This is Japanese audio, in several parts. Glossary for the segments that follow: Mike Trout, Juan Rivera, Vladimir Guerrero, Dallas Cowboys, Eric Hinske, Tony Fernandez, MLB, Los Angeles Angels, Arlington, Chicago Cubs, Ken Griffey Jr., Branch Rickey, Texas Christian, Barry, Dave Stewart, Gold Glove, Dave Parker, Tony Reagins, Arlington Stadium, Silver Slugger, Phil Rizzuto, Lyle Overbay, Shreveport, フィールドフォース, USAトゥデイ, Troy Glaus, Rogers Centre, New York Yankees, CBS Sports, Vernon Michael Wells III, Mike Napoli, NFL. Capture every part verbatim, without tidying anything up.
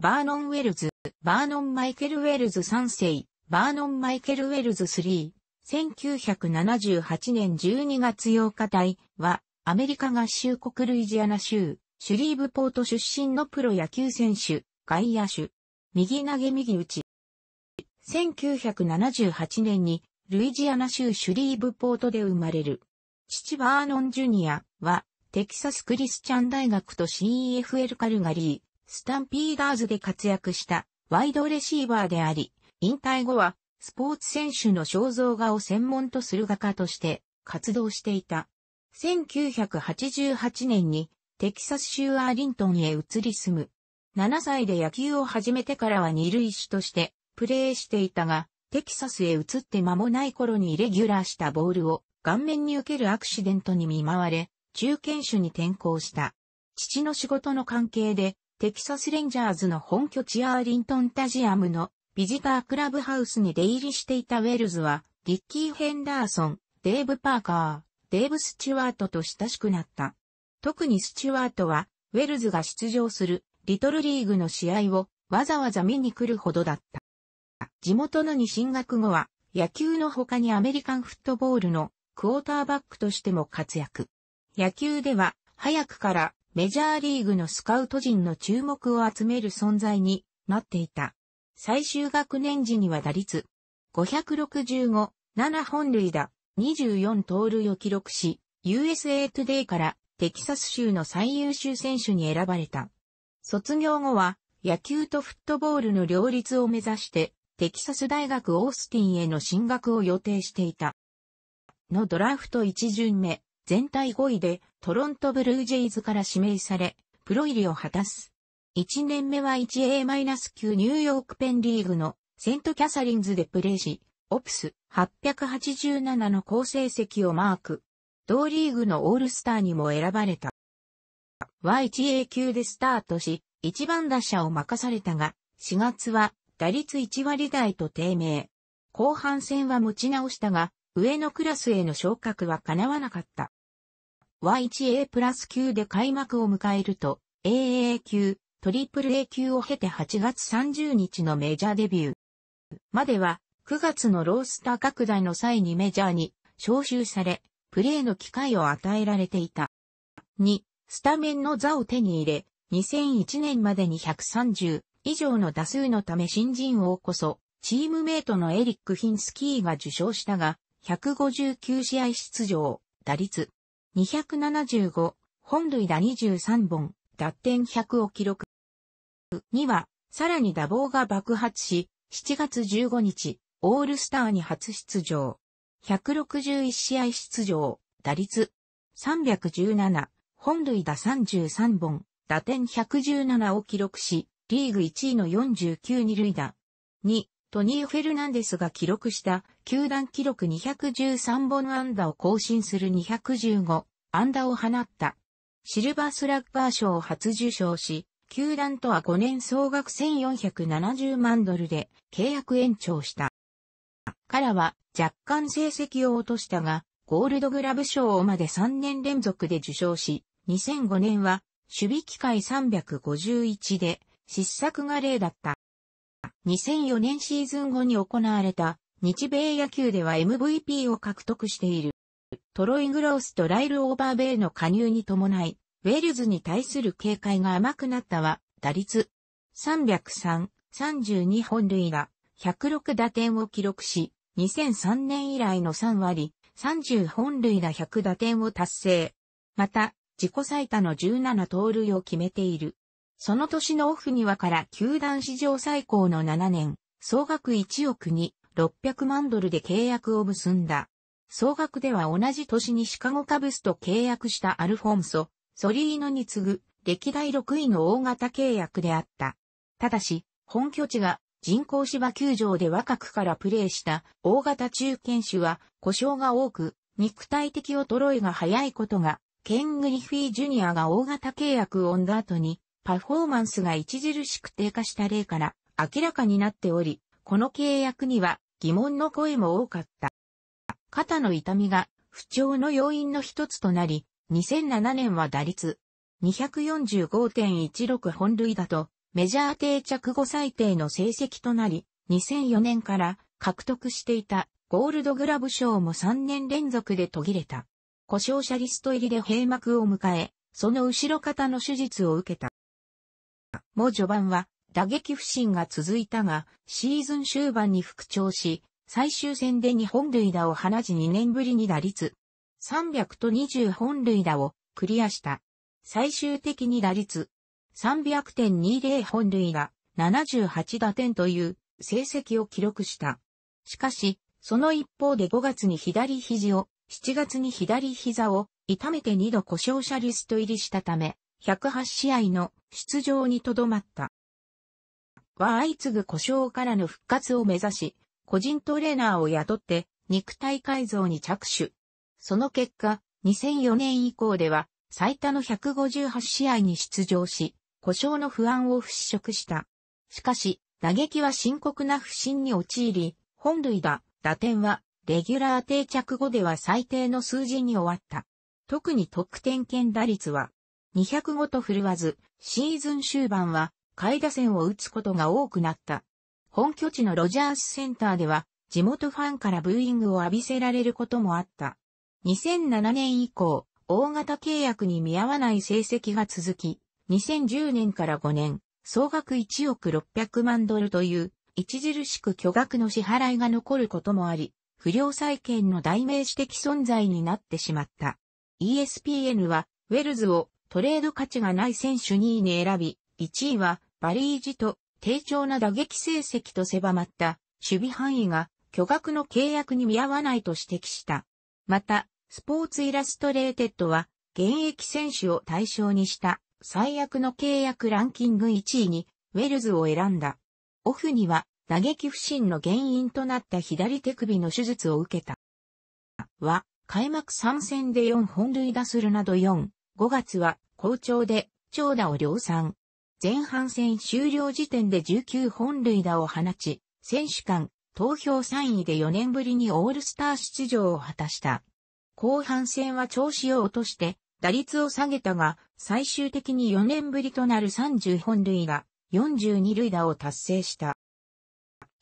バーノン・ウェルズ、バーノン・マイケル・ウェルズさんせい、バーノン・マイケル・ウェルズさん、せんきゅうひゃくななじゅうはちねんじゅうにがつようか帯は、アメリカ合衆国ルイジアナ州、シュリーブポート出身のプロ野球選手、外野手、右投げ右打ち。せんきゅうひゃくななじゅうはちねんに、ルイジアナ州シュリーブポートで生まれる。父バーノン・ジュニアは、テキサス・クリスチャン大学と シーエフエル カルガリー、スタンピーダーズで活躍したワイドレシーバーであり、引退後はスポーツ選手の肖像画を専門とする画家として活動していた。せんきゅうひゃくはちじゅうはちねんにテキサス州アーリントンへ移り住む。ななさいで野球を始めてからは二塁手としてプレーしていたが、テキサスへ移って間もない頃にイレギュラーしたボールを顔面に受けるアクシデントに見舞われ、中堅手に転向した。父の仕事の関係で、テキサスレンジャーズの本拠地アーリントンスタジアムのビジタークラブハウスに出入りしていたウェルズは、リッキー・ヘンダーソン、デーブ・パーカー、デーブ・スチュワートと親しくなった。特にスチュワートは、ウェルズが出場するリトルリーグの試合をわざわざ見に来るほどだった。地元のに進学後は、野球の他にアメリカンフットボールのクォーターバックとしても活躍。野球では、早くから、メジャーリーグのスカウト陣の注目を集める存在になっていた。最終学年時には打率ごろくご、ななほんるいだ、にじゅうよんとうるいを記録し、ユーエスエートゥデイからテキサス州の最優秀選手に選ばれた。卒業後は野球とフットボールの両立を目指してテキサス大学オースティンへの進学を予定していた。のドラフトいちじゅんめ。全体ごいでトロントブルージェイズから指名され、プロ入りを果たす。いちねんめは いちエー級 ニューヨークペンリーグのセントキャサリンズでプレーし、オプスはっぴゃくはちじゅうななの好成績をマーク。同リーグのオールスターにも選ばれた。は いちエー級でスタートし、いちばん打者を任されたが、しがつは打率いちわりだいと低迷。後半戦は持ち直したが、上のクラスへの昇格は叶わなかった。ワイワイエー級で開幕を迎えると、エーエー級、トリプルエー級を経てはちがつさんじゅうにちのメジャーデビュー。までは、くがつのロースター拡大の際にメジャーに招集され、プレーの機会を与えられていた。に、スタメンの座を手に入れ、にせんいちねんまでにひゃくさんじゅういじょうの打数のため新人王こそ、チームメイトのエリック・ヒンスキーが受賞したが、ひゃくごじゅうきゅうしあい出場、打率にわななご、ほんるいだにじゅうさんぼん、打点ひゃくを記録。には、さらに打棒が爆発し、しちがつじゅうごにち、オールスターに初出場。ひゃくろくじゅういちしあい出場、打率さんわいちなな、ほんるいださんじゅうさんぼん、打点ひゃくじゅうななを記録し、リーグいちいのよんじゅうきゅうにるいだ。に、トニー・フェルナンデスが記録した球団記録にひゃくじゅうさんぼんあんだを更新するにひゃくじゅうごあんだを放った。シルバースラッガー賞を初受賞し、球団とはごねん総額せんよんひゃくななじゅうまんドルで契約延長した。からは若干成績を落としたが、ゴールドグラブ賞をまでさんねんれんぞくで受賞し、にせんごねんは守備機会さんごいちで失策が例だった。にせんよねんシーズン後に行われた日米野球では エムブイピー を獲得している。トロイ・グロースとライル・オーバーベイの加入に伴い、ウェルズに対する警戒が甘くなったは、打率さんわいさん、さんじゅうにほんるいだ、ひゃくろくだてんを記録し、にせんさんねん以来のさんわり、さんじゅうほんるいだひゃくだてんを達成。また、自己最多のじゅうななとうるいを決めている。その年のオフにはから球団史上最高のななねん、総額いちおくにろっぴゃくまんドルで契約を結んだ。総額では同じ年にシカゴカブスと契約したアルフォンソ・ソリーノに次ぐ歴代ろくいの大型契約であった。ただし、本拠地が人工芝球場で若くからプレーした大型中堅手は故障が多く、肉体的衰えが早いことが、ケン・グリフィー・ジュニアが大型契約を負んだ後に、パフォーマンスが著しく低下した例から明らかになっており、この契約には疑問の声も多かった。肩の痛みが不調の要因の一つとなり、にせんななねんは打率 にわいよんごてんいちろく 本塁打とメジャー定着後最低の成績となり、にせんよねんから獲得していたゴールドグラブ賞もさんねん連続で途切れた。故障者リスト入りで閉幕を迎え、その後ろ肩の手術を受けた。も序盤は打撃不振が続いたが、シーズン終盤に復調し、最終戦でにほん塁打を放ちにねんぶりに打率さんびゃくとにじゅっぽん塁打をクリアした。最終的に打率 さんびゃくてんにじゅう 本塁打ななじゅうはち打点という成績を記録した。しかし、その一方でごがつに左肘を、しちがつに左膝を痛めてにど故障者リスト入りしたため、ひゃくはち試合の出場にとどまった。は相次ぐ故障からの復活を目指し、個人トレーナーを雇って肉体改造に着手。その結果、にせんよねん以降では最多のひゃくごじゅうはち試合に出場し、故障の不安を払拭した。しかし、打撃は深刻な不振に陥り、本塁打、打点は、レギュラー定着後では最低の数字に終わった。特に得点圏打率はにひゃくごと振るわず、シーズン終盤は下位打線を打つことが多くなった。本拠地のロジャースセンターでは地元ファンからブーイングを浴びせられることもあった。にせんななねん以降、大型契約に見合わない成績が続き、にせんじゅうねんからごねん、総額いちおくろっぴゃくまんドルという著しく巨額の支払いが残ることもあり、不良債権の代名詞的存在になってしまった。イーエスピーエヌ は、ウェルズをトレード価値がない選手にいに選び、いちいは、バリージと、低調な打撃成績と狭まった、守備範囲が、巨額の契約に見合わないと指摘した。また、スポーツイラストレーテッドは、現役選手を対象にした、最悪の契約ランキングいちいに、ウェルズを選んだ。オフには、打撃不振の原因となった左手首の手術を受けた。は、開幕さん戦でよんほん塁打するなどよん、ごがつは好調で長打を量産。前半戦終了時点でじゅうきゅうほん塁打を放ち、選手間、投票さんいでよねんぶりにオールスター出場を果たした。後半戦は調子を落として、打率を下げたが、最終的によねんぶりとなるさんじゅっぽん塁打、よんじゅうに塁打を達成した。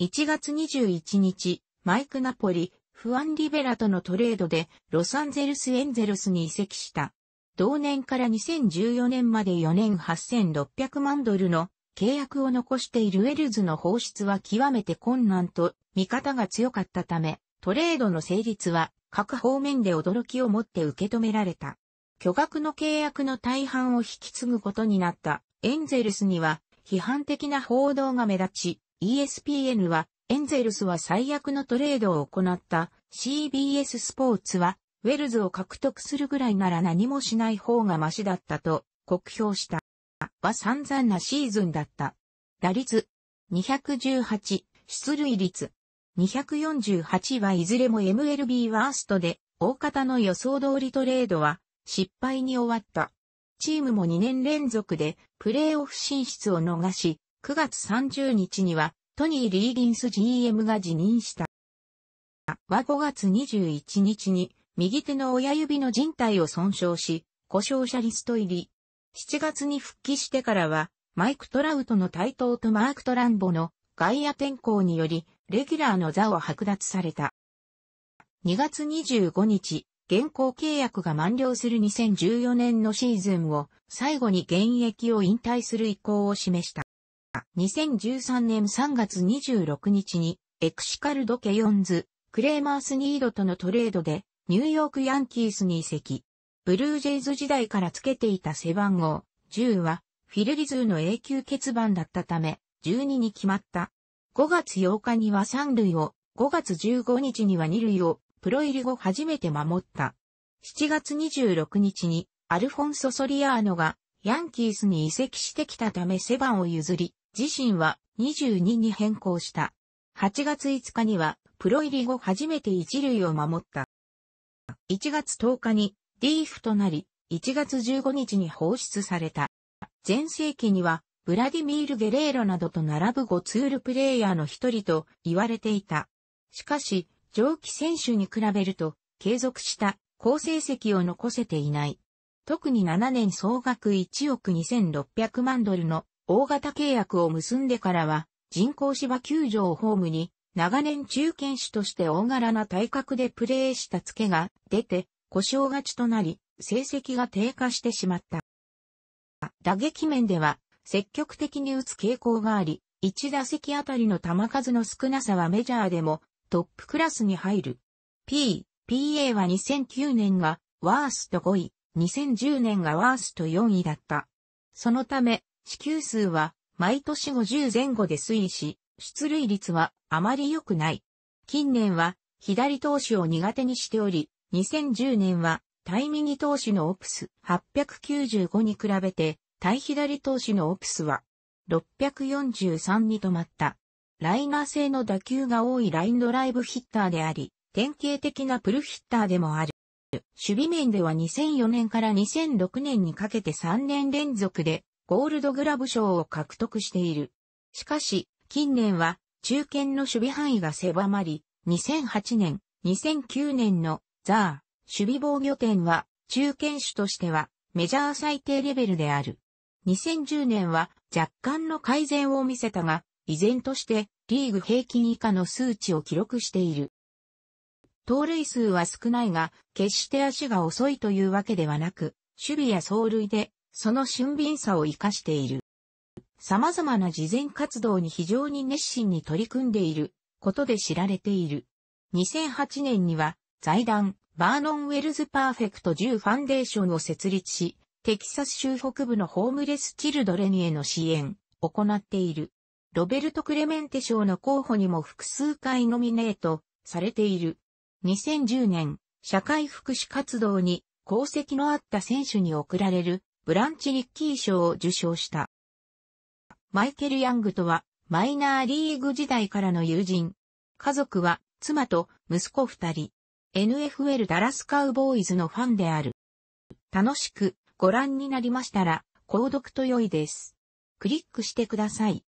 いちがつにじゅういちにち、マイク・ナポリ、フアン・リベラとのトレードで、ロサンゼルス・エンゼルスに移籍した。同年からにせんじゅうよねんまでよねんはっせんろっぴゃくまんドルの契約を残しているウェルズの放出は極めて困難と、見方が強かったため、トレードの成立は、各方面で驚きをもって受け止められた。巨額の契約の大半を引き継ぐことになった、エンゼルスには、批判的な報道が目立ち、イーエスピーエヌ は、エンゼルスは最悪のトレードを行った、シービーエス スポーツは、ウェルズを獲得するぐらいなら何もしない方がマシだったと、酷評した。は散々なシーズンだった。打率、にひゃくじゅうはち、出塁率、にひゃくよんじゅうはちはいずれも エムエルビー ワーストで、大方の予想通りトレードは、失敗に終わった。チームもにねん連続で、プレーオフ進出を逃し、くがつさんじゅうにちには、トニー・リーギンス ジーエム が辞任した。はごがつにじゅういちにちに、右手の親指の靭帯を損傷し、故障者リスト入り。しちがつに復帰してからは、マイク・トラウトの台頭とマーク・トランボの外野転向により、レギュラーの座を剥奪された。にがつにじゅうごにち、現行契約が満了するにせんじゅうよねんのシーズンを、最後に現役を引退する意向を示した。にせんじゅうさんねんさんがつにじゅうろくにちにエクシカルド・ケヨンズ、クレーマース・ニードとのトレードでニューヨーク・ヤンキースに移籍。ブルージェイズ時代からつけていた背番号じゅうはフィルリズーの永久欠番だったためじゅうにに決まった。ごがつようかにはさん塁を、ごがつじゅうごにちにはに塁をプロ入り後初めて守った。しちがつにじゅうろくにちにアルフォンソ・ソリアーノがヤンキースに移籍してきたため背番を譲り、自身はにじゅうにに変更した。はちがついつかにはプロ入り後初めて一塁を守った。いちがつとおかに ディーエフ となり、いちがつじゅうごにちに放出された。全盛期にはブラディミール・ゲレーロなどと並ぶゴツールプレイヤーの一人と言われていた。しかし、上記選手に比べると継続した好成績を残せていない。特にななねん総額いちおくにせんろっぴゃくまんドルの大型契約を結んでからは、人工芝球場をホームに、長年中堅手として大柄な体格でプレーしたツケが出て、故障勝ちとなり、成績が低下してしまった。打撃面では、積極的に打つ傾向があり、いち打席あたりの球数の少なさはメジャーでもトップクラスに入る。ピーピーエー はにせんきゅうねんがワーストごい、にせんじゅうねんがワーストよんいだった。そのため、四球数は毎年ごじゅう前後で推移し、出塁率はあまり良くない。近年は左投手を苦手にしており、にせんじゅうねんは対右投手のオプスはっぴゃくきゅうじゅうごに比べて、対左投手のオプスはろっぴゃくよんじゅうさんに止まった。ライナー性の打球が多いラインドライブヒッターであり、典型的なプルヒッターでもある。守備面ではにせんよねんからにせんろくねんにかけてさんねん連続でゴールドグラブ賞を獲得している。しかし、近年は中堅の守備範囲が狭まり、にせんはちねん、にせんきゅうねんのザー、守備防御点は、中堅手としては、メジャー最低レベルである。にせんじゅうねんは、若干の改善を見せたが、依然として、リーグ平均以下の数値を記録している。盗塁数は少ないが、決して足が遅いというわけではなく、守備や走塁で、その俊敏さを活かしている。様々な慈善活動に非常に熱心に取り組んでいる、ことで知られている。にせんはちねんには、財団、バーノンウェルズパーフェクトじゅうファンデーションを設立し、テキサス州北部のホームレスチルドレンへの支援を行っている。ロベルト・クレメンテ賞の候補にも複数回ノミネートされている。にせんじゅうねん、社会福祉活動に功績のあった選手に贈られるブランチ・リッキー賞を受賞した。マイケル・ヤングとはマイナーリーグ時代からの友人。家族は妻と息子二人。エヌエフエル ダラスカウボーイズのファンである。楽しくご覧になりましたら、購読と良いです。クリックしてください。